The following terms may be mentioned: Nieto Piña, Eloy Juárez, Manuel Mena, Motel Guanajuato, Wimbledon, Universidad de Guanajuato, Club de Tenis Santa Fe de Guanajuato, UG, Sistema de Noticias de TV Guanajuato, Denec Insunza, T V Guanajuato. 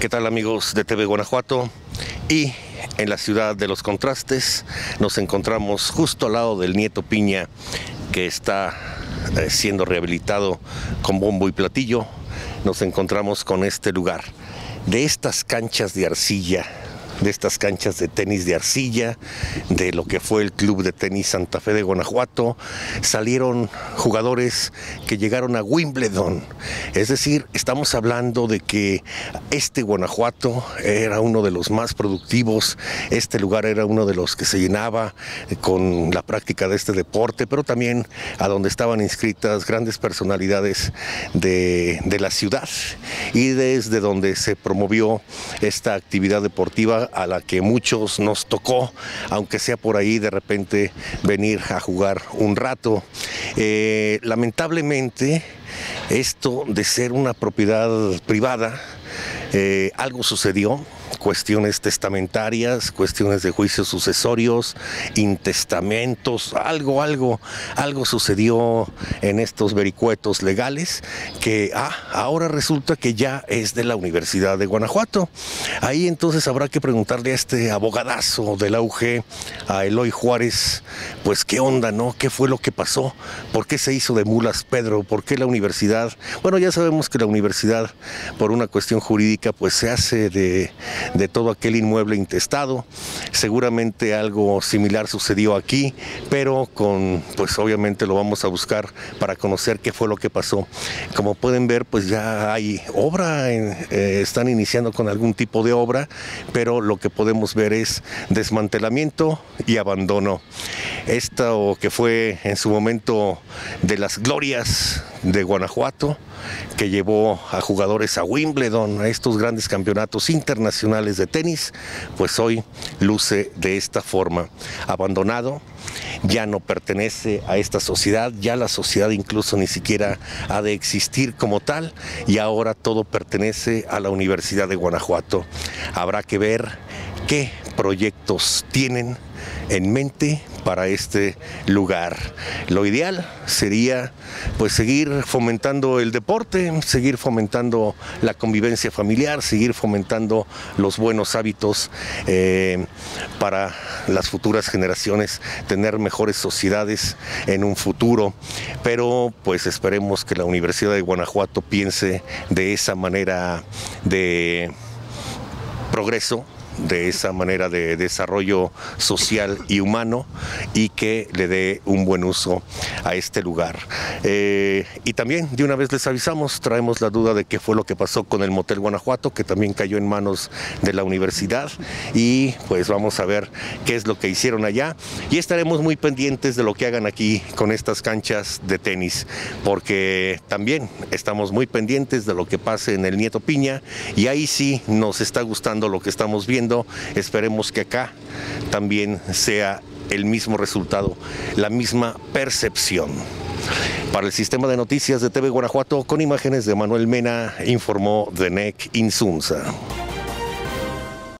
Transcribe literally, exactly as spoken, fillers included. ¿Qué tal amigos de T V Guanajuato? Y en la ciudad de los contrastes nos encontramos justo al lado del Nieto Piña, que está siendo rehabilitado con bombo y platillo. Nos encontramos con este lugar, de estas canchas de arcilla, de estas canchas de tenis de arcilla, de lo que fue el Club de Tenis Santa Fe de Guanajuato, salieron jugadores que llegaron a Wimbledon. Es decir, estamos hablando de que este Guanajuato era uno de los más productivos, este lugar era uno de los que se llenaba con la práctica de este deporte, pero también a donde estaban inscritas grandes personalidades de, de la ciudad, y desde donde se promovió esta actividad deportiva a la que muchos nos tocó, aunque sea por ahí de repente venir a jugar un rato. Eh, lamentablemente, esto de ser una propiedad privada, eh, algo sucedió. Cuestiones testamentarias, cuestiones de juicios sucesorios, intestamentos, algo, algo, algo sucedió en estos vericuetos legales que ah, ahora resulta que ya es de la Universidad de Guanajuato. Ahí entonces habrá que preguntarle a este abogadazo de la U G, a Eloy Juárez, pues qué onda, ¿no? ¿Qué fue lo que pasó? ¿Por qué se hizo de mulas, Pedro? ¿Por qué la universidad? Bueno, ya sabemos que la universidad, por una cuestión jurídica, pues se hace de... de todo aquel inmueble intestado. Seguramente algo similar sucedió aquí, pero con, pues obviamente lo vamos a buscar para conocer qué fue lo que pasó. Como pueden ver, pues ya hay obra, eh, están iniciando con algún tipo de obra, pero lo que podemos ver es desmantelamiento y abandono. Esto que fue en su momento de las glorias de Guanajuato, que llevó a jugadores a Wimbledon, a estos grandes campeonatos internacionales de tenis, pues hoy luce de esta forma, abandonado. Ya no pertenece a esta sociedad, ya la sociedad incluso ni siquiera ha de existir como tal, y ahora todo pertenece a la Universidad de Guanajuato. Habrá que ver qué proyectos tienen en mente para este lugar. Lo ideal sería pues seguir fomentando el deporte, seguir fomentando la convivencia familiar, seguir fomentando los buenos hábitos eh, para las futuras generaciones, tener mejores sociedades en un futuro, pero pues esperemos que la Universidad de Guanajuato piense de esa manera de progreso, de esa manera de desarrollo social y humano, y que le dé un buen uso a este lugar. Eh, y también de una vez les avisamos, traemos la duda de qué fue lo que pasó con el Motel Guanajuato, que también cayó en manos de la universidad, y pues vamos a ver qué es lo que hicieron allá, y estaremos muy pendientes de lo que hagan aquí con estas canchas de tenis, porque también estamos muy pendientes de lo que pase en el Nieto Piña, y ahí sí nos está gustando lo que estamos viendo. Esperemos que acá también sea el mismo resultado, la misma percepción. Para el Sistema de Noticias de T V Guanajuato, con imágenes de Manuel Mena, informó Denec Insunza.